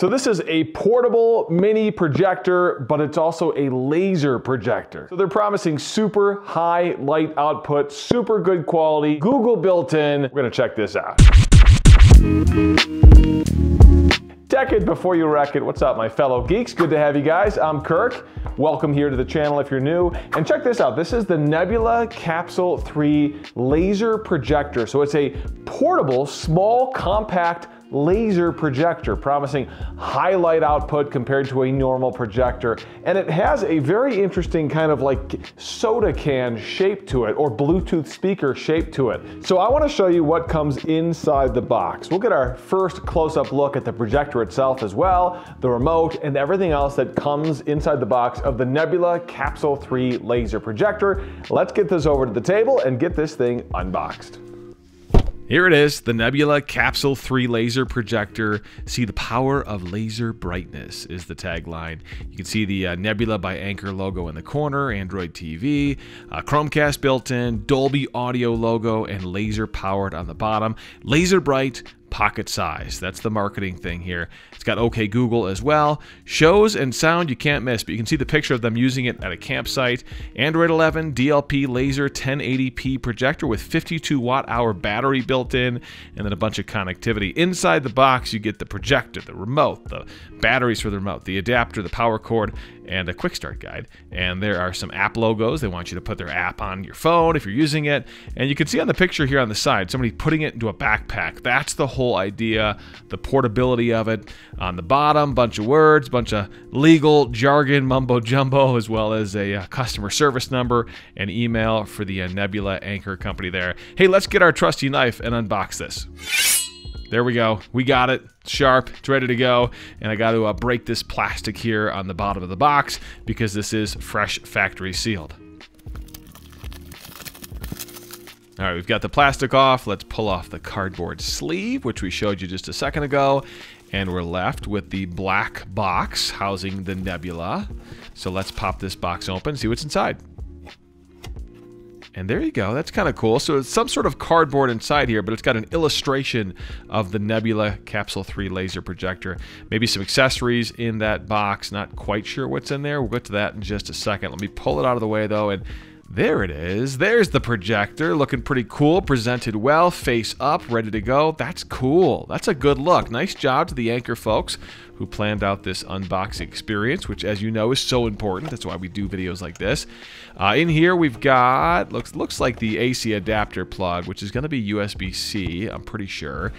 So this is a portable mini projector, but it's also a laser projector. So they're promising super high light output, super good quality, Google built-in. We're gonna check this out. Tech It Before You Wreck It. What's up, my fellow geeks? Good to have you guys. I'm Kirk. Welcome here to the channel if you're new. And check this out. This is the Nebula Capsule 3 Laser Projector. So it's a portable, small, compact laser projector, promising high light output compared to a normal projector. And it has a very interesting kind of like soda can shape to it, or Bluetooth speaker shape to it. So I want to show you what comes inside the box. We'll get our first close-up look at the projector itself as well, the remote, and everything else that comes inside the box of the Nebula Capsule 3 laser projector. Let's get this over to the table and get this thing unboxed. Here it is, the Nebula Capsule 3 Laser Projector. See the power of laser brightness is the tagline. You can see the Nebula by Anker logo in the corner, Android TV, Chromecast built in, Dolby Audio logo, and laser powered on the bottom. Laser bright, pocket size. That's the marketing thing here. It's got OK Google as well. Shows and sound you can't miss, but you can see the picture of them using it at a campsite. Android 11 DLP laser 1080p projector with 52 watt-hour battery built in, and then a bunch of connectivity. Inside the box, you get the projector, the remote, the batteries for the remote, the adapter, the power cord, and a quick start guide. And there are some app logos. They want you to put their app on your phone if you're using it. And you can see on the picture here on the side, somebody putting it into a backpack. That's the whole idea, the portability of it. On the bottom, bunch of words, bunch of legal jargon, mumbo jumbo, as well as a customer service number and email for the Nebula Anker company there. Hey, let's get our trusty knife and unbox this. There we go. We got it. It's sharp. It's ready to go. And I got to break this plastic here on the bottom of the box because this is fresh factory sealed. All right, we've got the plastic off. Let's pull off the cardboard sleeve, which we showed you just a second ago. And we're left with the black box housing the Nebula. So let's pop this box open, see what's inside. And there you go. That's kind of cool. So it's some sort of cardboard inside here, but it's got an illustration of the Nebula Capsule 3 laser projector. Maybe some accessories in that box. Not quite sure what's in there. We'll get to that in just a second. Let me pull it out of the way, though, and there it is. There's the projector, looking pretty cool, presented well, face up, ready to go. That's cool. That's a good look. Nice job to the Anker folks who planned out this unboxing experience, which, as you know, is so important. That's why we do videos like this. In here we've got, looks like the AC adapter plug, which is going to be USB-C, I'm pretty sure.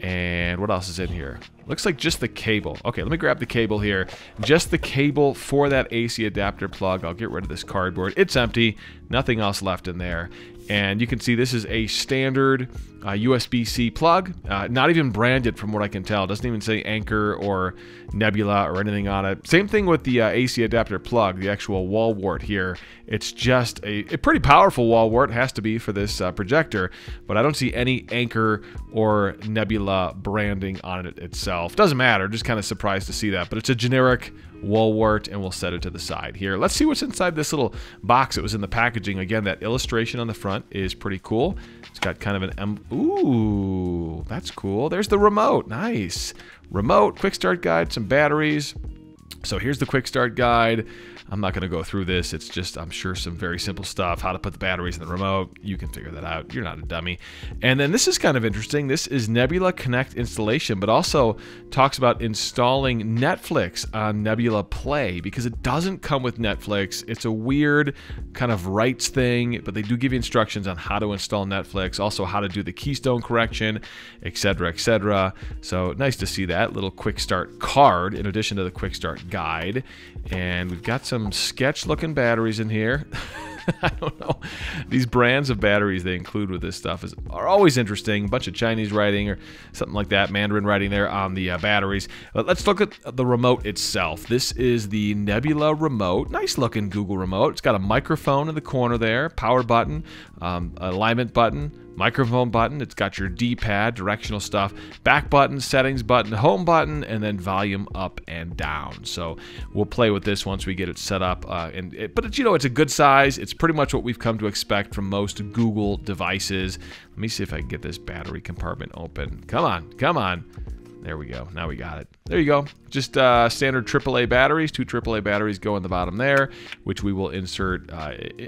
And what else is in here? Looks like just the cable. Okay, let me grab the cable here. Just the cable for that AC adapter plug. I'll get rid of this cardboard. It's empty. Nothing else left in there. And you can see this is a standard USB-C plug. Not even branded from what I can tell. It doesn't even say Anker or Nebula or anything on it. Same thing with the AC adapter plug, the actual wall wart here. It's just a pretty powerful wall wart. It has to be for this projector. But I don't see any Anker or Nebula branding on it itself. Doesn't matter. Just kind of surprised to see that. But it's a generic wall wart, and we'll set it to the side here. Let's see what's inside this little box that was in the packaging. Again, that illustration on the front is pretty cool. It's got kind of an ooh, that's cool. There's the remote. Nice. Remote, quick start guide, some batteries. So here's the quick start guide. I'm not going to go through this. It's just, I'm sure, some very simple stuff. How to put the batteries in the remote. You can figure that out. You're not a dummy. And then this is kind of interesting. This is Nebula Connect installation, but also talks about installing Netflix on Nebula Play because it doesn't come with Netflix. It's a weird kind of rights thing, but they do give you instructions on how to install Netflix, also how to do the keystone correction, etc., etc. So nice to see that little quick start card in addition to the quick start guide. And we've got some sketch looking batteries in here. I don't know, these brands of batteries they include with this stuff are always interesting. A bunch of Chinese writing or something like that, Mandarin writing there on the batteries. But let's look at the remote itself. This is the Nebula remote. Nice looking Google remote. It's got a microphone in the corner there, power button, alignment button, microphone button. It's got your D-pad, directional stuff, back button, settings button, home button, and then volume up and down. So we'll play with this once we get it set up. But you know, it's a good size. It's pretty much what we've come to expect from most Google devices. Let me see if I can get this battery compartment open. Come on, come on. There we go. Now we got it. There you go. Just standard AAA batteries. 2 AAA batteries go in the bottom there, which we will insert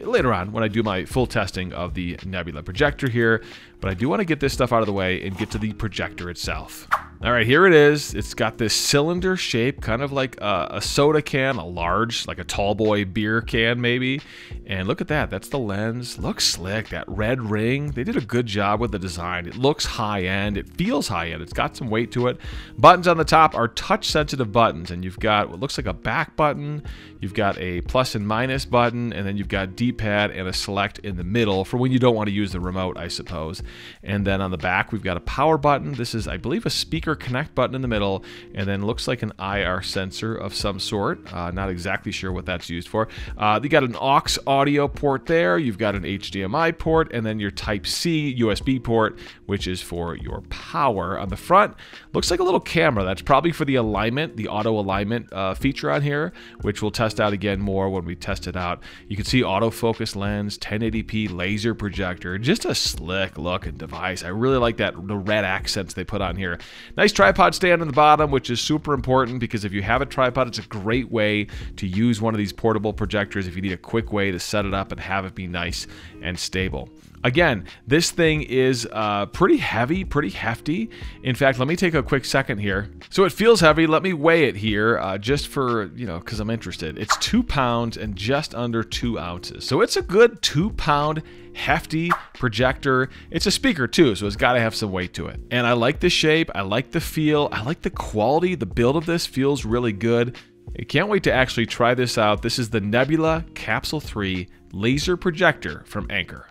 later on when I do my full testing of the Nebula projector here. But I do want to get this stuff out of the way and get to the projector itself. All right, here it is. It's got this cylinder shape, kind of like a soda can, a large, like a tall boy beer can maybe. And look at that. That's the lens. Looks slick. That red ring. They did a good job with the design. It looks high end. It feels high end. It's got some weight to it. Buttons on the top are touch-sensitive buttons, and you've got what looks like a back button. You've got a plus and minus button, and then you've got D-pad and a select in the middle for when you don't want to use the remote, I suppose. And then on the back, we've got a power button. This is, I believe, a speaker connect button in the middle, and then looks like an IR sensor of some sort. Not exactly sure what that's used for. You got an aux audio port there, you've got an HDMI port, and then your Type-C USB port, which is for your power. On the front, looks like a little camera. That's probably for the alignment, the auto alignment feature on here, which we'll test out again more when we test it out. You can see autofocus lens, 1080p laser projector. Just a slick looking device. I really like that, the red accents they put on here. Nice tripod stand on the bottom, which is super important because if you have a tripod, it's a great way to use one of these portable projectors if you need a quick way to set it up and have it be nice and stable. Again, this thing is pretty heavy, pretty hefty. In fact, let me take a quick second here. So it feels heavy. Let me weigh it here just for, you know, because I'm interested. It's 2 pounds and just under 2 ounces. So it's a good 2 pound hefty projector. It's a speaker too, so it's got to have some weight to it. And I like the shape. I like the feel. I like the quality. The build of this feels really good. I can't wait to actually try this out. This is the Nebula Capsule 3 Laser Projector from Anker.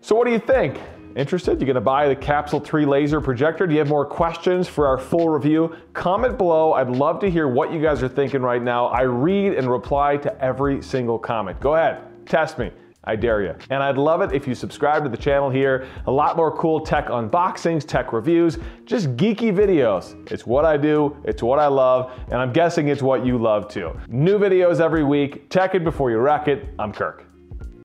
So what do you think? Interested? You gonna buy the Capsule 3 Laser Projector? Do you have more questions for our full review? Comment below. I'd love to hear what you guys are thinking right now. I read and reply to every single comment. Go ahead, test me. I dare you. And I'd love it if you subscribe to the channel here. A lot more cool tech unboxings, tech reviews, just geeky videos. It's what I do, it's what I love, and I'm guessing it's what you love too. New videos every week. Tech it before you wreck it. I'm Kirk.